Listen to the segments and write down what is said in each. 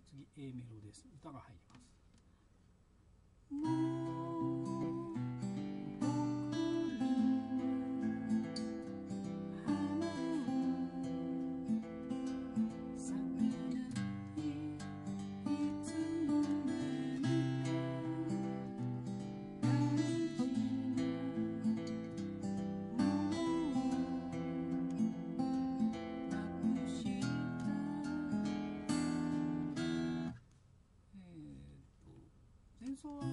次 A メロです。歌が入ります。前奏はこ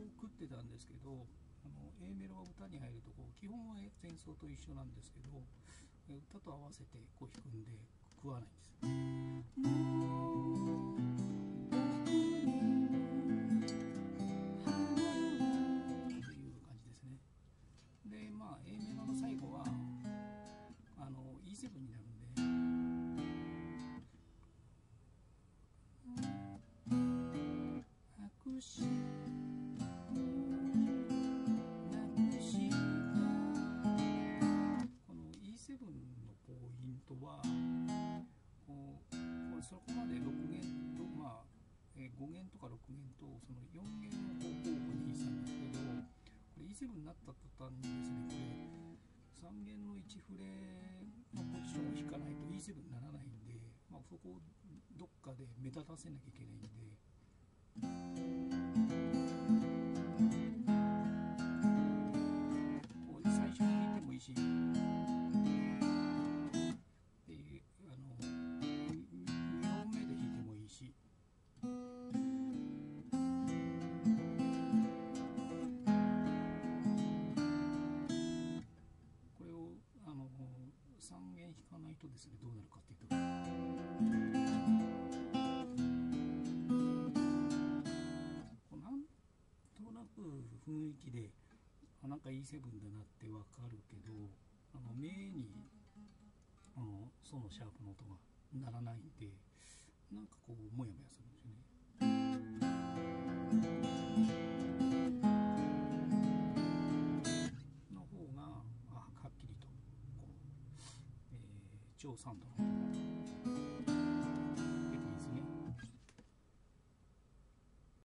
う食ってたんですけど、A メロが歌に入るとこう基本は前奏と一緒なんですけど、歌と合わせてこう弾くんで食わないんですっていう感じですね。でまあ A メロの最後はE7 になるんで。はそこまで6弦と、5弦とか6弦とその4弦を交互に弾いたんですけど、これ E7 になった途端にですね、これ3弦の1フレのポジションを弾かないと E7 にならないんで、そこをどっかで目立たせなきゃいけないんで。最初に弾いてもいいし。3弦弾かないとですね、どうなるかっていうと、なんとなく雰囲気でなんか E7 だなってわかるけど、目にソのシャープの音が鳴らないんで、なんかこうモヤモヤするんですよね。の方がはっきりと超3度の音が。